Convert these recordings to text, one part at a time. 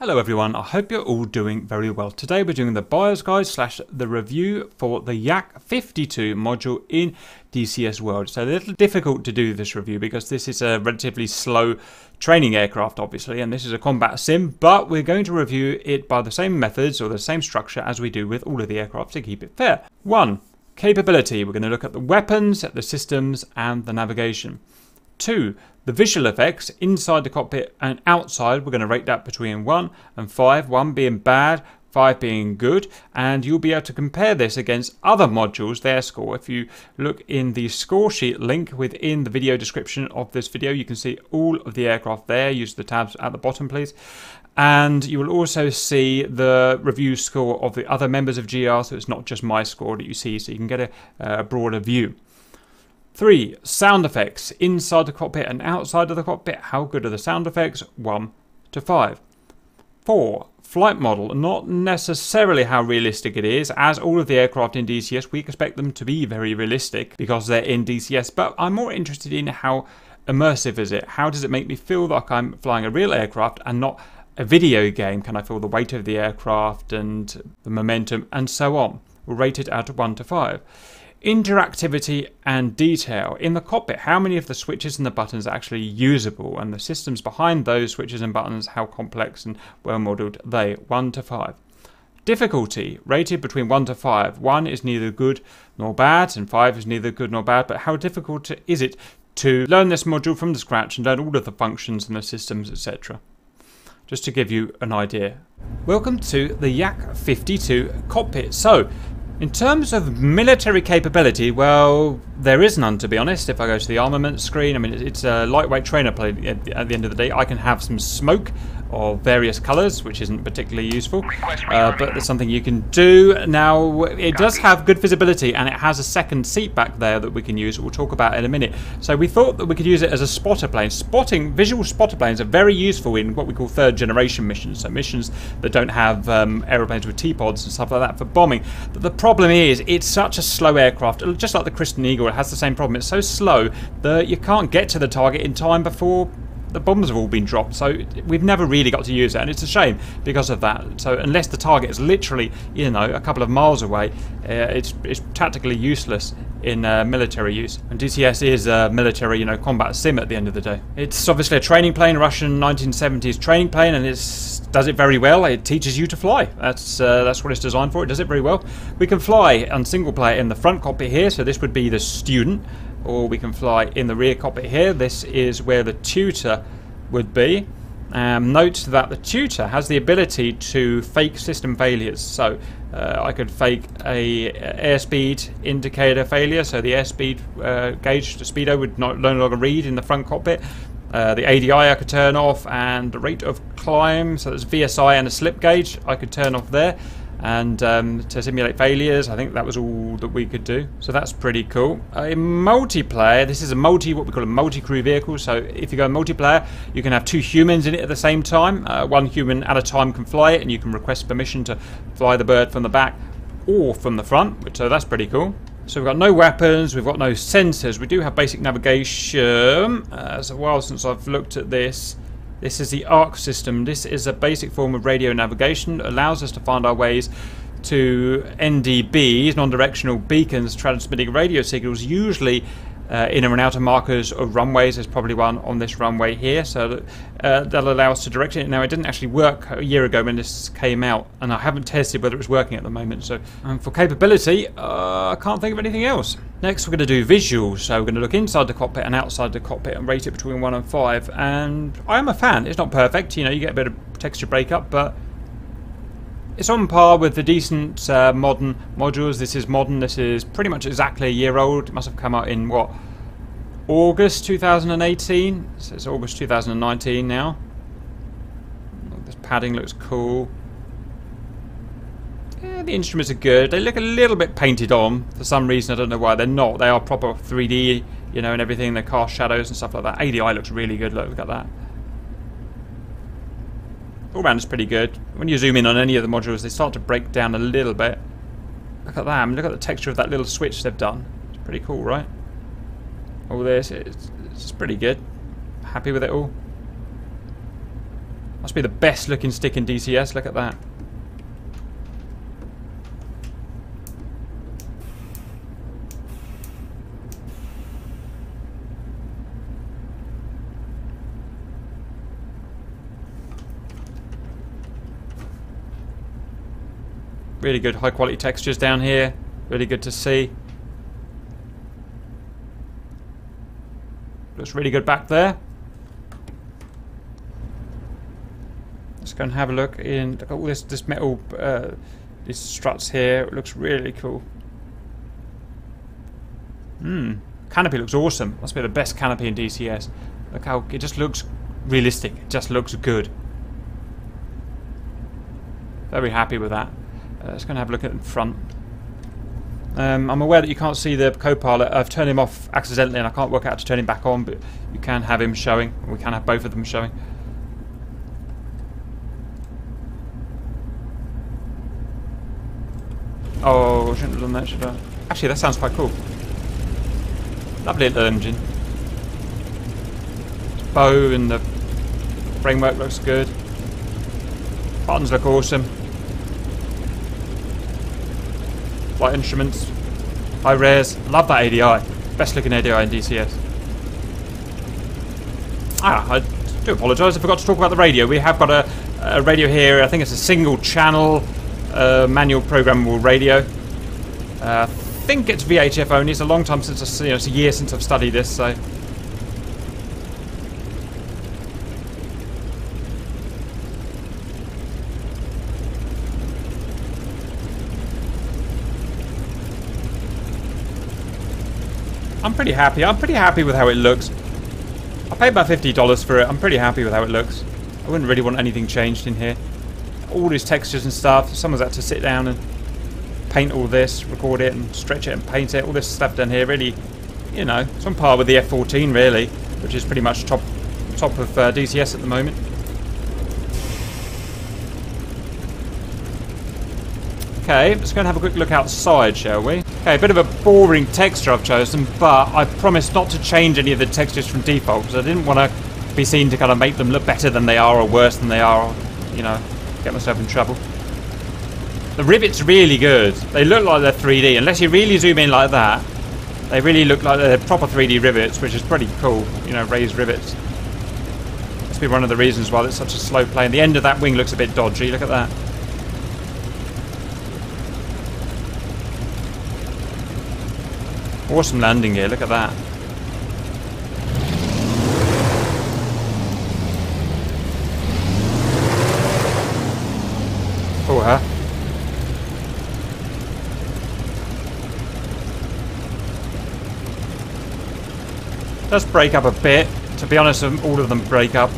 Hello everyone, I hope you're all doing very well. Today we're doing the buyer's guide / the review for the Yak 52 module in DCS World. So a little difficult to do this review because this is a relatively slow training aircraft obviously, and this is a combat sim, but we're going to review it by the same methods or the same structure as we do with all of the aircraft to keep it fair. 1. Capability. We're going to look at the weapons, at the systems and the navigation. 2. The visual effects inside the cockpit and outside, we're going to rate that between 1 and 5, 1 being bad, 5 being good, and you'll be able to compare this against other modules, their score. If you look in the score sheet link within the video description of this video, you can see all of the aircraft there. Use the tabs at the bottom, please. And you will also see the review score of the other members of GR, so it's not just my score that you see, so you can get a broader view. 3. Sound effects. Inside the cockpit and outside of the cockpit, how good are the sound effects? 1 to 5. 4. Flight model. Not necessarily how realistic it is. As all of the aircraft in DCS, we expect them to be very realistic because they're in DCS, but I'm more interested in how immersive is it? How does it make me feel like I'm flying a real aircraft and not a video game? Can I feel the weight of the aircraft and the momentum and so on? We're rated at 1 to 5. Interactivity and detail. In the cockpit, how many of the switches and the buttons are actually usable, and the systems behind those switches and buttons, how complex and well modeled are they? 1 to 5. Difficulty, rated between 1 to 5. 1 is neither good nor bad, and 5 is neither good nor bad, but how difficult is it to learn this module from the scratch and learn all of the functions and the systems, etc.? Just to give you an idea. Welcome to the Yak 52 cockpit. So, in terms of military capability, well, there is none, to be honest. If I go to the armament screen, I mean, it's a lightweight trainer plane at the end of the day. I can have some smoke of various colours, which isn't particularly useful, but that's something you can do. Now, it does have good visibility, and it has a second seat back there that we can use. We'll talk about in a minute. So we thought that we could use it as a spotter plane. Visual spotter planes are very useful in what we call third generation missions, so missions that don't have aeroplanes with T-pods and stuff like that for bombing. But the problem is, it's such a slow aircraft, just like the Christen Eagle, it has the same problem. It's so slow that you can't get to the target in time before the bombs have all been dropped, so we've never really got to use it, and it's a shame because of that. So unless the target is literally, you know, a couple of miles away, it's tactically useless in military use. And DCS is a military, you know, combat sim at the end of the day. It's obviously a training plane, Russian 1970s training plane, and it does it very well. It teaches you to fly. That's what it's designed for. It does it very well. We can fly on single player in the front cockpit here, so this would be the student, or we can fly in the rear cockpit here. This is where the tutor would be. Note that the tutor has the ability to fake system failures, so I could fake a airspeed indicator failure, so the airspeed gauge, the speedo, would no longer read in the front cockpit. The ADI I could turn off, and the rate of climb, so that's VSI and a slip gauge, I could turn off there. And to simulate failures, I think that was all that we could do, so that's pretty cool. In multiplayer, this is what we call a multi-crew vehicle, so if you go multiplayer, you can have two humans in it at the same time. One human at a time can fly it, and you can request permission to fly the bird from the back or from the front, so that's pretty cool. So we've got no weapons, we've got no sensors, we do have basic navigation. It's a while since I've looked at this. This is the ARC system. This is a basic form of radio navigation. It allows us to find our ways to NDBs, non-directional beacons, transmitting radio signals, usually inner and outer markers or runways. There's probably one on this runway here, so that'll allow us to direct it. Now, it didn't actually work a year ago when this came out, and I haven't tested whether it's working at the moment. So for capability, I can't think of anything else. Next, we're going to do visuals, so we're going to look inside the cockpit and outside the cockpit and rate it between 1 and 5, and I am a fan. It's not perfect, you know, you get a bit of texture breakup, but it's on par with the decent modern modules. This is modern, this is pretty much exactly a year old. It must have come out in, what, August 2018? So it's August 2019 now. This padding looks cool. Yeah, the instruments are good. They look a little bit painted on for some reason. I don't know why they're not. They are proper 3D, you know, and everything. They cast shadows and stuff like that. ADI looks really good. Look at that. All round is pretty good. When you zoom in on any of the modules, they start to break down a little bit. Look at that. I mean, look at the texture of that little switch they've done. It's pretty cool, right? All this, it's pretty good. Happy with it all. I Must be the best looking stick in DCS, look at that. Really good high quality textures down here, really good to see. Looks really good back there. Let's go and have a look in, look at all this metal, these struts here, it looks really cool. Canopy looks awesome, must be the best canopy in DCS. Look how, it just looks realistic, it just looks good. Very happy with that. Let's go and have a look at the front. I'm aware that you can't see the co-pilot. I've turned him off accidentally and I can't work out how to turn him back on, but you can have him showing. We can have both of them showing. Oh, I shouldn't have done that, should I? Actually, that sounds quite cool. Lovely little engine. Bow and the framework looks good. Buttons look awesome. Light instruments, high res, love that ADI, best looking ADI in DCS. I do apologise, I forgot to talk about the radio. We have got a radio here, I think it's a single channel manual programmable radio. I think it's VHF only, it's a long time since, it's a year since I've studied this, so. I'm pretty happy with how it looks. I paid about $50 for it. I'm pretty happy with how it looks. I wouldn't really want anything changed in here. All these textures and stuff, someone's had to sit down and paint all this, record it and stretch it and paint it. All this stuff down here really, you know, it's on par with the F-14 really, which is pretty much top of DCS at the moment. Okay, let's go and have a quick look outside, shall we? Okay, a bit of a boring texture I've chosen, but I promised not to change any of the textures from default because I didn't want to be seen to kind of make them look better than they are or worse than they are, or, you know, get myself in trouble. The rivets are really good. They look like they're 3D. Unless you really zoom in like that, they really look like they're proper 3D rivets, which is pretty cool, you know, raised rivets. Must be one of the reasons why it's such a slow plane. The end of that wing looks a bit dodgy, look at that. Awesome landing gear, look at that. Cool, huh? It does break up a bit. To be honest, all of them break up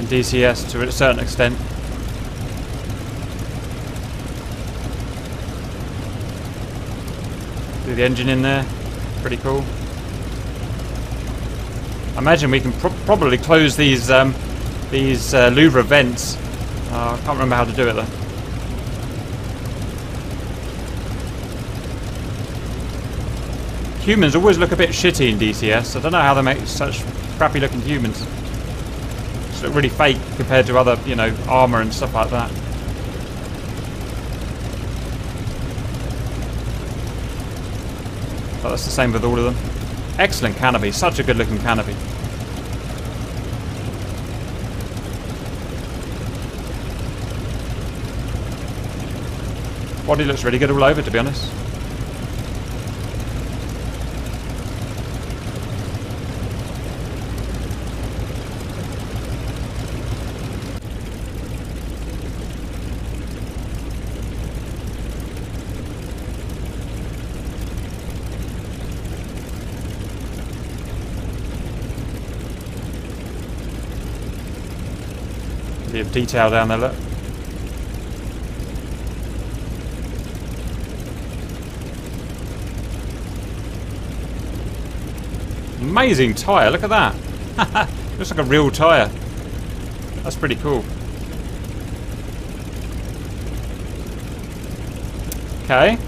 in DCS to a certain extent. Do the engine in there. Pretty cool. I imagine we can probably close these louvre vents. I can't remember how to do it though. Humans always look a bit shitty in DCS. I don't know how they make such crappy looking humans. They look really fake compared to other, you know, armour and stuff like that. But that's the same with all of them. Excellent canopy, such a good looking canopy. Body looks really good all over, to be honest. Bit of detail down there, look. Amazing tyre, look at that. Looks like a real tyre. That's pretty cool. Okay.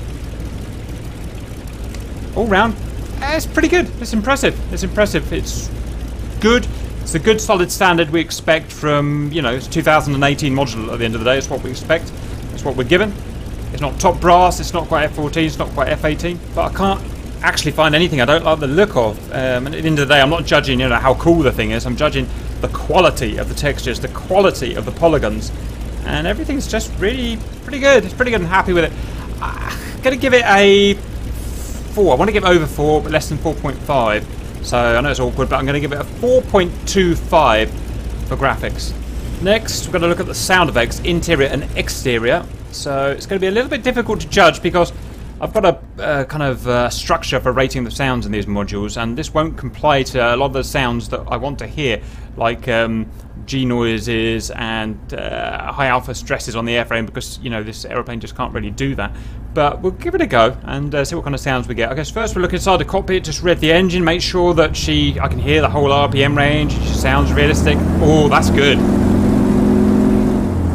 All round, it's pretty good. It's impressive. It's good. It's a good solid standard we expect from, you know, it's 2018 module at the end of the day. It's what we expect. It's what we're given. It's not top brass. It's not quite F-14. It's not quite F-18. But I can't actually find anything I don't like the look of. And at the end of the day, I'm not judging, you know, how cool the thing is. I'm judging the quality of the textures, the quality of the polygons. And everything's just really pretty good. It's pretty good and happy with it. I'm going to give it a 4. I want to give it over 4, but less than 4.5. So I know it's awkward, but I'm going to give it a 4.25 for graphics. Next, we're going to look at the sound effects, interior and exterior. So it's going to be a little bit difficult to judge because I've got a kind of structure for rating the sounds in these modules, and this won't comply to a lot of the sounds that I want to hear, like G noises and high alpha stresses on the airframe, because, you know, this aeroplane just can't really do that. But we'll give it a go and see what kind of sounds we get. I guess first we'll look inside the cockpit, just read the engine, make sure that I can hear the whole RPM range, it sounds realistic. Oh, that's good.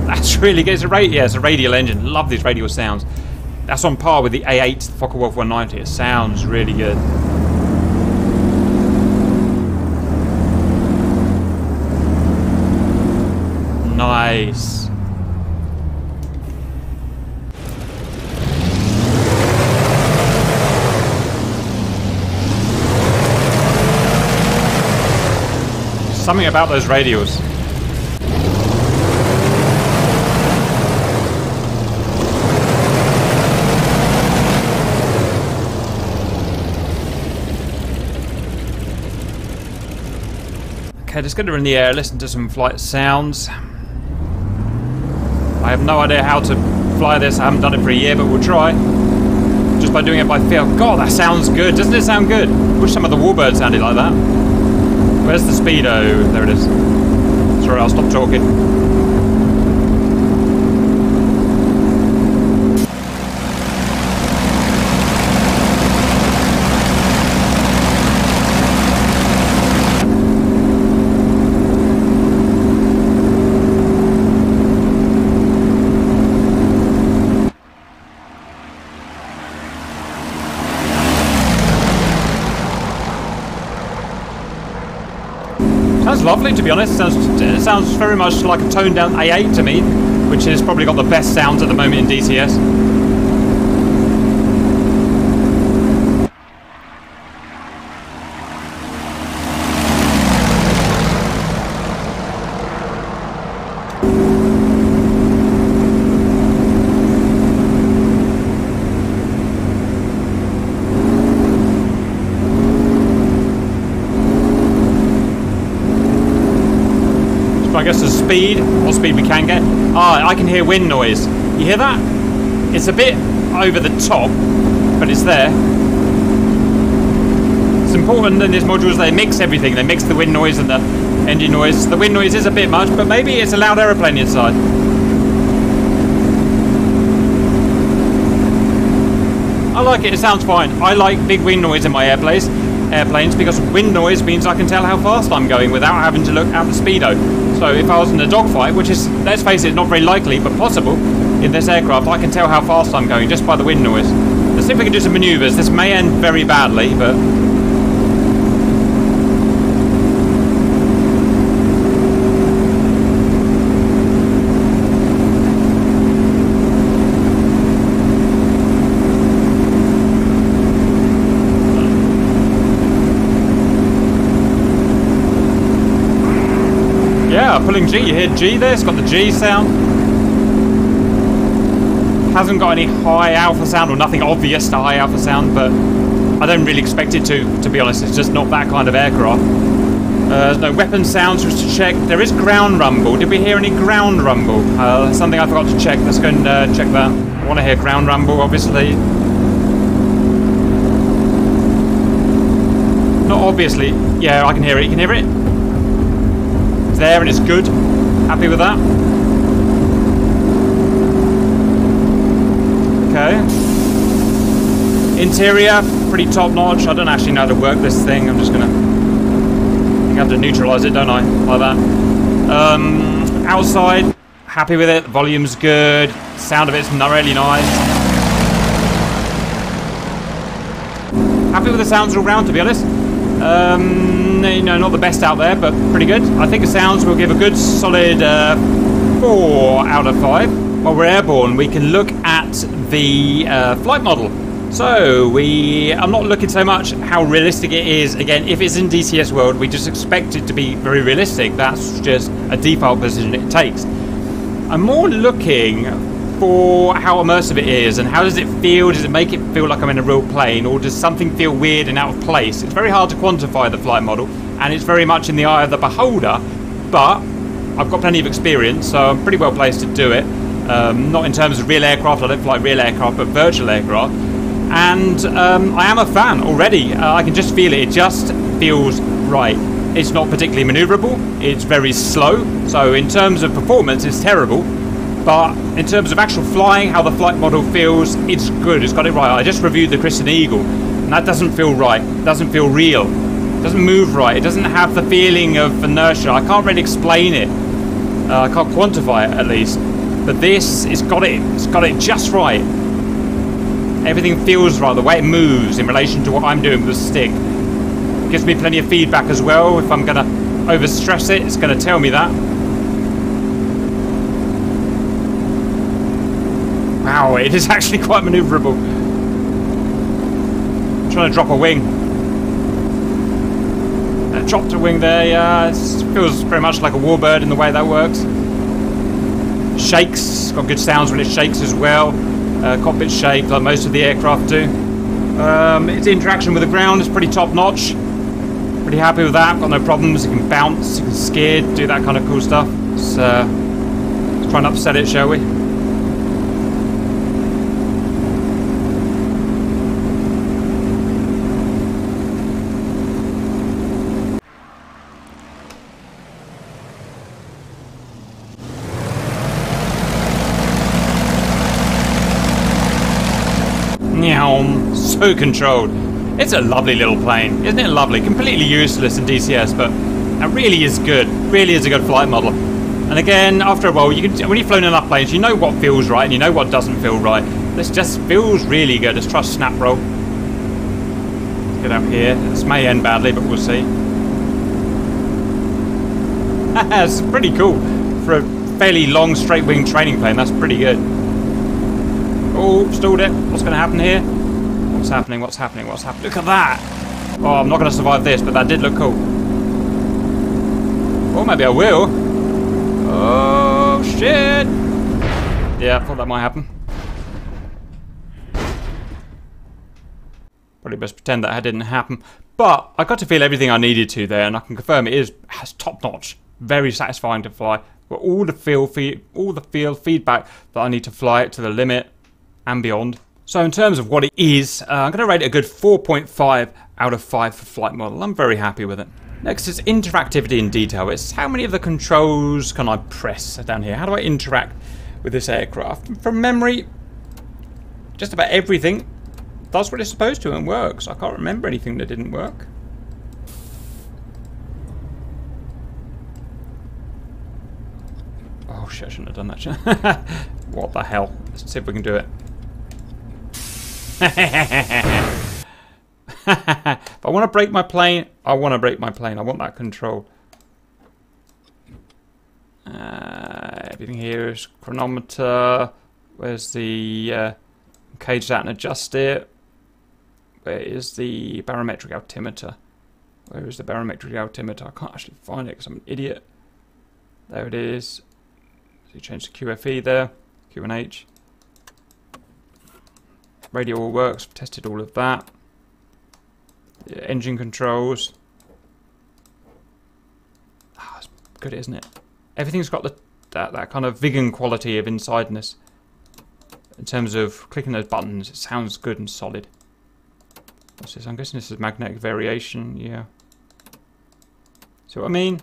That's really good. It's a it's a radial engine. Love these radial sounds. That's on par with the A-8, the Focke-Wulf 190. It sounds really good. Nice. Something about those radials. Okay, just gonna run the air, listen to some flight sounds. I have no idea how to fly this. I haven't done it for a year, but we'll try. Just by doing it by feel. God, that sounds good. Doesn't it sound good? Wish some of the warbirds sounded like that. Where's the speedo? There it is. Sorry, I'll stop talking. Sounds lovely, to be honest. Sounds very much like a toned down A8 to me, which has probably got the best sounds at the moment in DCS. I guess the speed, what speed we can get. Ah, I can hear wind noise. You hear that? It's a bit over the top, but it's there. It's important in these modules they mix everything. They mix the wind noise and the engine noise. The wind noise is a bit much, but maybe it's a loud aeroplane inside. I like it. It sounds fine. I like big wind noise in my airplanes because wind noise means I can tell how fast I'm going without having to look at the speedo. So if I was in a dogfight, which is, let's face it, not very likely but possible in this aircraft, I can tell how fast I'm going just by the wind noise. Let's see if we can do some manoeuvres. This may end very badly, but pulling G, you hear G there, it's got the G sound. Hasn't got any high alpha sound, or nothing obvious to high alpha sound, but I don't really expect it to be honest. It's just not that kind of aircraft. There's no weapon sounds to check. There is ground rumble. Did we hear any ground rumble? Something I forgot to check. Let's go and check that. I want to hear ground rumble, obviously. Not obviously. Yeah, I can hear it. You can hear it? There, and it's good. Happy with that. Okay. Interior, pretty top notch. I don't actually know how to work this thing. I'm just gonna have to neutralize it, don't I? Like that. Outside, happy with it. The volume's good. Sound of it's not really nice. Happy with the sounds all round, to be honest. you know, not the best out there, but pretty good. I think the sounds will give a good solid 4 out of 5. While we're airborne, we can look at the flight model. So I'm not looking so much how realistic it is. Again, if it's in DCS World, we just expect it to be very realistic. That's just a default position it takes. I'm more looking for how immersive it is and how does it feel. Does it make it feel like I'm in a real plane, or does something feel weird and out of place? It's very hard to quantify the flight model, and it's very much in the eye of the beholder, but I've got plenty of experience, so I'm pretty well placed to do it. Not in terms of real aircraft, I don't fly real aircraft, but virtual aircraft. And I am a fan already. I can just feel it. It just feels right. It's not particularly maneuverable. It's very slow. So in terms of performance, it's terrible. But in terms of actual flying, how the flight model feels, it's good. It's got it right. I just reviewed the Christen Eagle, and that doesn't feel right. It doesn't feel real. It doesn't move right. It doesn't have the feeling of inertia. I can't really explain it. I can't quantify it, at least. But this, it's got it. It's got it just right. Everything feels right, the way it moves in relation to what I'm doing with the stick. It gives me plenty of feedback as well. If I'm going to overstress it, it's going to tell me that. Wow, it is actually quite maneuverable. I'm trying to drop a wing. I dropped a wing there, yeah. It feels very much like a warbird in the way that works. Shakes, it's got good sounds when it shakes as well. Cockpit shake, like most of the aircraft do. Its interaction with the ground is pretty top-notch. Pretty happy with that. Got no problems. It can bounce, it can skid, do that kind of cool stuff. So let's try and upset it, shall we? So controlled. It's a lovely little plane, isn't it? Lovely. Completely useless in DCS, but it really is good. Really is a good flight model. And again, after a while, you can, when you've flown enough planes, you know what feels right and you know what doesn't feel right. This just feels really good. Let's try snap roll. Let's get up here. This may end badly, but we'll see. It's pretty cool for a fairly long straight wing training plane. That's pretty good. Oh, stalled it. What's going to happen here? What's happening? What's happening? What's happening? Look at that! Oh, I'm not going to survive this, but that did look cool. Or maybe I will. Oh, shit! Yeah, I thought that might happen. Probably best pretend that didn't happen. But I got to feel everything I needed to there, and I can confirm it is top-notch. Very satisfying to fly. Got all the feel feedback that I need to fly it to the limit and beyond. So in terms of what it is, I'm going to rate it a good 4.5 out of 5 for flight model. I'm very happy with it. Next is interactivity and detail. It's how many of the controls can I press down here? How do I interact with this aircraft? From memory, just about everything does what it's supposed to and works. I can't remember anything that didn't work. Oh shit, I shouldn't have done that. What the hell? Let's see if we can do it. If I want to break my plane, I want to break my plane. I want that control. Everything here is chronometer. Where's the cage that and adjust it? Where is the barometric altimeter? Where is the barometric altimeter? I can't actually find it because I'm an idiot. There it is. So you change the QFE there, Q and H. Radio all works, I've tested all of that. The engine controls. Ah, it's good, isn't it? Everything's got that kind of vegan quality of insideness. In terms of clicking those buttons, it sounds good and solid. What's this? I'm guessing this is magnetic variation, yeah. See what I mean?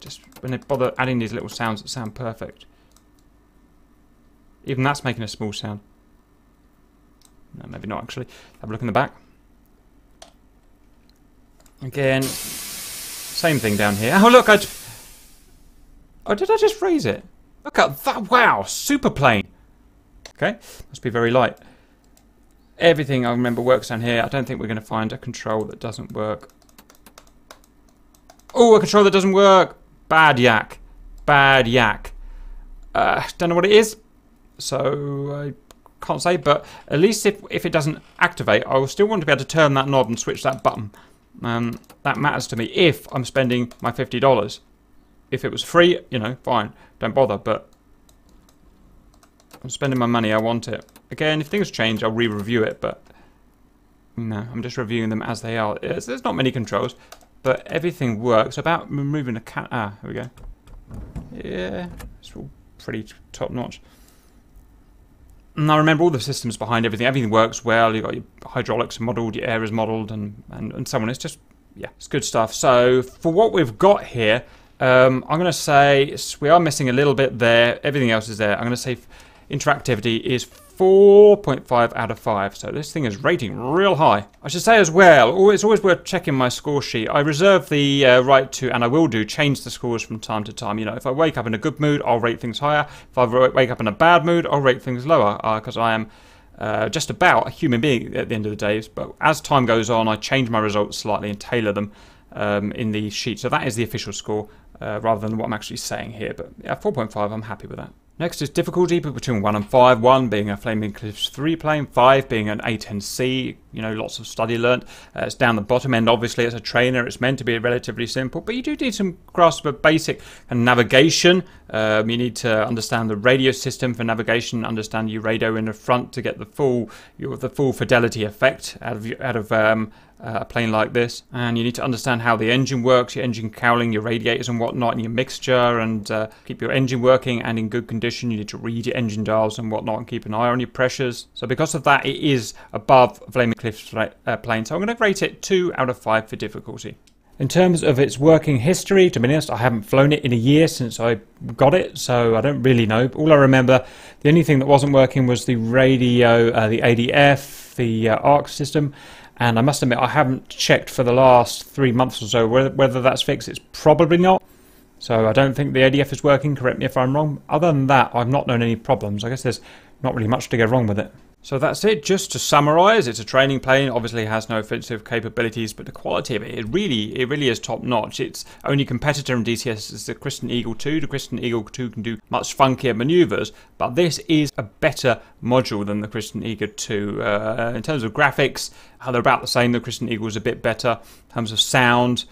Just when they bother adding these little sounds that sound perfect. Even that's making a small sound. No, maybe not actually. Have a look in the back. Again, same thing down here. Oh look, oh, did I just raise it? Look at that, wow, super plane. Okay, must be very light. Everything I remember works down here. I don't think we're going to find a control that doesn't work. Oh, a controller that doesn't work. Bad yak. Bad yak. Don't know what it is, so I can't say, but at least if it doesn't activate, I will still want to be able to turn that knob and switch that button. That matters to me if I'm spending my $50. If it was free, you know, fine, don't bother, but I'm spending my money, I want it. Again, if things change, I'll re-review it, but no, I'm just reviewing them as they are. There's not many controls, but everything works. About removing a cat, ah, here we go. Yeah, it's all pretty top-notch. And I remember all the systems behind everything. Everything works well. You've got your hydraulics modelled, your air is modelled, and so on. It's just, yeah, it's good stuff. So for what we've got here, I'm going to say we are missing a little bit there. Everything else is there. I'm going to say interactivity is 4.5 out of 5. So this thing is rating real high. I should say as well, it's always worth checking my score sheet. I reserve the right to, and I will do, change the scores from time to time. You know, if I wake up in a good mood, I'll rate things higher. If I wake up in a bad mood, I'll rate things lower, because I am just about a human being at the end of the day. But as time goes on, I change my results slightly and tailor them in the sheet. So that is the official score rather than what I'm actually saying here. But yeah, 4.5, I'm happy with that. Next is difficulty between 1 and 5, 1 being a Flaming Cliffs 3 plane, 5 being an A-10C, you know, lots of study learnt. It's down the bottom end, obviously, it's a trainer, it's meant to be relatively simple, but you do need some grasp of basic and navigation. You need to understand the radio system for navigation, understand your radio in the front to get the full fidelity effect out of a plane like this. And you need to understand how the engine works, your engine cowling, your radiators and whatnot, and your mixture, and keep your engine working and in good condition. You need to read your engine dials and whatnot and keep an eye on your pressures. So because of that, it is above Flaming Cliffs plane. So I'm going to rate it 2 out of 5 for difficulty. In terms of its working history, to be honest, I haven't flown it in a year since I got it, so I don't really know. All I remember, the only thing that wasn't working was the radio, the ADF, the ARC system. And I must admit, I haven't checked for the last 3 months or so whether that's fixed. It's probably not. So I don't think the ADF is working. Correct me if I'm wrong. Other than that, I've not known any problems. I guess there's not really much to go wrong with it. So that's it. Just to summarise, it's a training plane. Obviously, it has no offensive capabilities, but the quality of it, it really is top notch. Its only competitor in DCS is the Christen Eagle II. The Christen Eagle II can do much funkier manoeuvres, but this is a better module than the Christen Eagle II. In terms of graphics, they're about the same. The Christen Eagle is a bit better in terms of sound.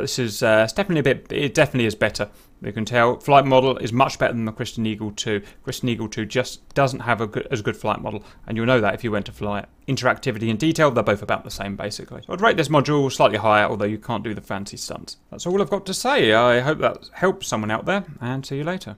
This is it definitely is better. You can tell flight model is much better than the Christen Eagle II. Christen Eagle II just doesn't have as good flight model, and you'll know that if you went to fly it. Interactivity and detail, they're both about the same basically. So I'd rate this module slightly higher, although you can't do the fancy stunts. That's all I've got to say. I hope that helps someone out there, and see you later.